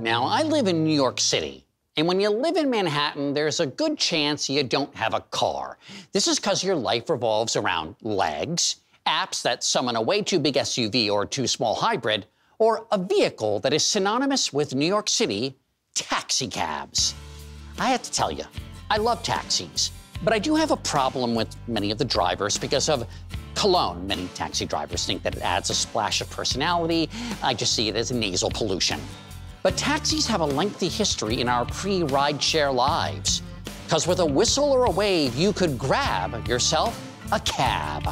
Now, I live in New York City, and when you live in Manhattan, there's a good chance you don't have a car. This is because your life revolves around legs, apps that summon a way too big SUV or too small hybrid, or a vehicle that is synonymous with New York City, taxi cabs. I have to tell you, I love taxis, but I do have a problem with many of the drivers because of cologne. Many taxi drivers think that it adds a splash of personality. I just see it as nasal pollution. But taxis have a lengthy history in our pre-rideshare lives, because with a whistle or a wave, you could grab yourself a cab.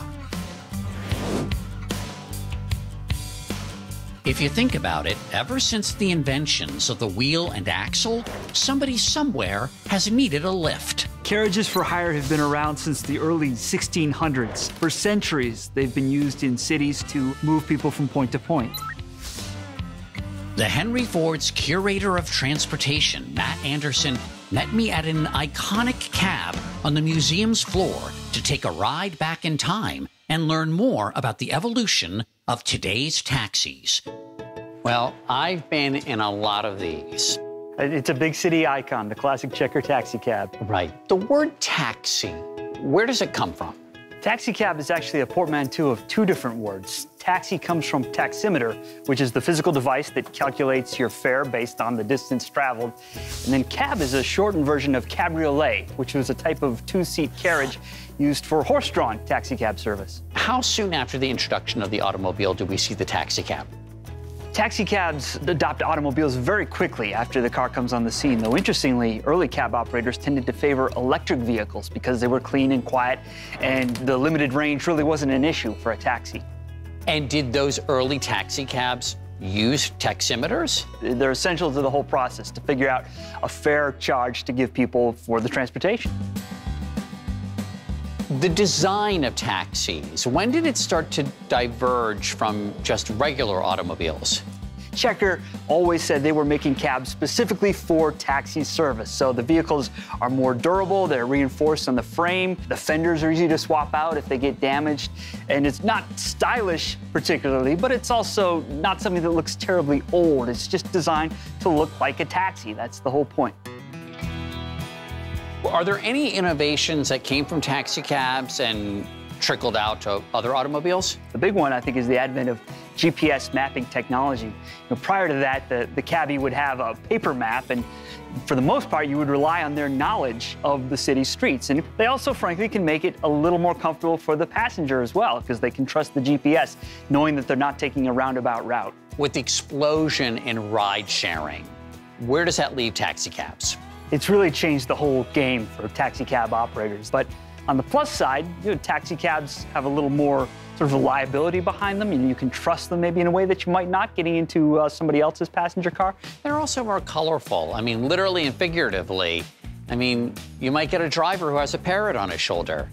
If you think about it, ever since the inventions of the wheel and axle, somebody somewhere has needed a lift. Carriages for hire have been around since the early 1600s. For centuries, they've been used in cities to move people from point to point. The Henry Ford's curator of transportation, Matt Anderson, met me at an iconic cab on the museum's floor to take a ride back in time and learn more about the evolution of today's taxis. Well, I've been in a lot of these. It's a big city icon, the classic Checker taxi cab. Right. The word taxi, where does it come from? Taxi cab is actually a portmanteau of two different words. Taxi comes from taximeter, which is the physical device that calculates your fare based on the distance traveled. And then cab is a shortened version of cabriolet, which was a type of two-seat carriage used for horse-drawn taxi cab service. How soon after the introduction of the automobile do we see the taxi cab? Taxi cabs adopt automobiles very quickly after the car comes on the scene, though interestingly, early cab operators tended to favor electric vehicles because they were clean and quiet, and the limited range really wasn't an issue for a taxi. And did those early taxi cabs use taximeters? They're essential to the whole process, to figure out a fair charge to give people for the transportation. The design of taxis, when did it start to diverge from just regular automobiles? Checker always said they were making cabs specifically for taxi service. So the vehicles are more durable, they're reinforced on the frame, the fenders are easy to swap out if they get damaged, and it's not stylish particularly, but it's also not something that looks terribly old. It's just designed to look like a taxi. That's the whole point. Are there any innovations that came from taxi cabs and trickled out to other automobiles? The big one, I think, is the advent of GPS mapping technology. You know, prior to that, the cabbie would have a paper map, and for the most part, you would rely on their knowledge of the city streets. And they also, frankly, can make it a little more comfortable for the passenger as well, because they can trust the GPS, knowing that they're not taking a roundabout route. With the explosion in ride sharing, where does that leave taxi cabs? It's really changed the whole game for taxi cab operators. But on the plus side, you know, taxi cabs have a little more sort of reliability behind them, and you can trust them maybe in a way that you might not getting into somebody else's passenger car. They're also more colorful. I mean, literally and figuratively. I mean, you might get a driver who has a parrot on his shoulder.